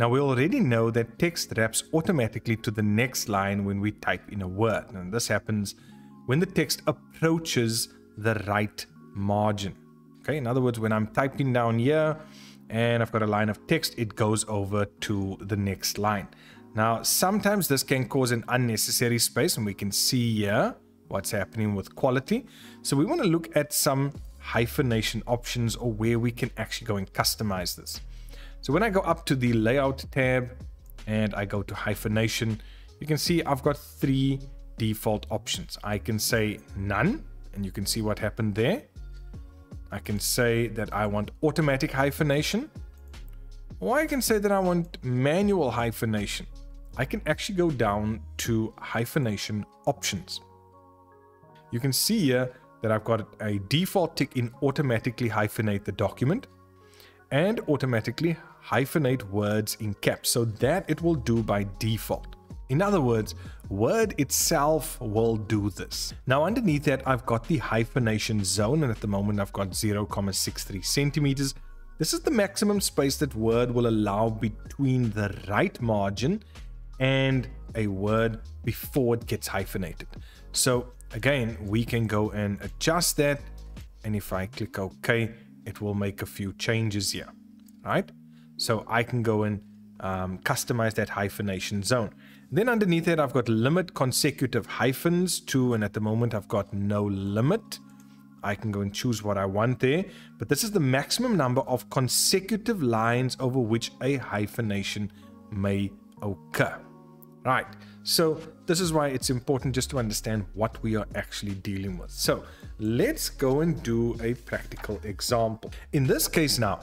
Now we already know that text wraps automatically to the next line when we type in a word, and this happens when the text approaches the right margin. Okay, in other words, when I'm typing down here and I've got a line of text, it goes over to the next line. Now sometimes this can cause an unnecessary space, and we can see here what's happening with quality. So we want to look at some hyphenation options, or where we can actually go and customize this. So when I go up to the layout tab and I go to hyphenation, you can see I've got three default options. I can say none, and you can see what happened there. I can say that I want automatic hyphenation, or I can say that I want manual hyphenation. I can actually go down to hyphenation options. You can see here that I've got a default tick in automatically hyphenate the document and automatically hyphenate words in caps, so that it will do by default. In other words, Word itself will do this. Now underneath that, I've got the hyphenation zone, and at the moment I've got 0.63 centimeters. This is the maximum space that Word will allow between the right margin and a word before it gets hyphenated. So again, we can go and adjust that, and if I click OK, it will make a few changes here, right? So I can go and customize that hyphenation zone. Then underneath that, I've got limit consecutive hyphens to, and at the moment I've got no limit. I can go and choose what I want there, but this is the maximum number of consecutive lines over which a hyphenation may occur. Right, so this is why it's important just to understand what we are actually dealing with. So let's go and do a practical example. In this case now,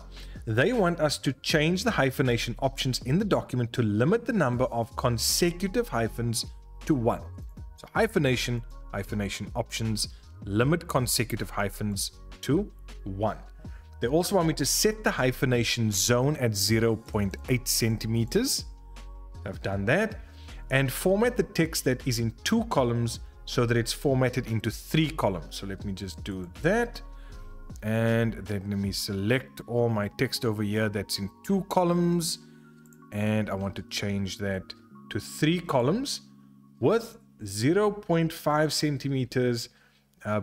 they want us to change the hyphenation options in the document to limit the number of consecutive hyphens to 1. So hyphenation, hyphenation options, limit consecutive hyphens to 1. They also want me to set the hyphenation zone at 0.8 centimeters. I've done that. And format the text that is in 2 columns so that it's formatted into 3 columns. So let me just do that, and then let me select all my text over here that's in 2 columns, and I want to change that to 3 columns with 0.5 centimeters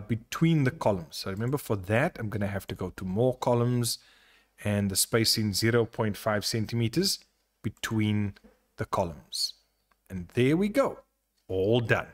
between the columns. So remember, for that I'm going to have to go to more columns and the spacing 0.5 centimeters between the columns. And there we go, all done.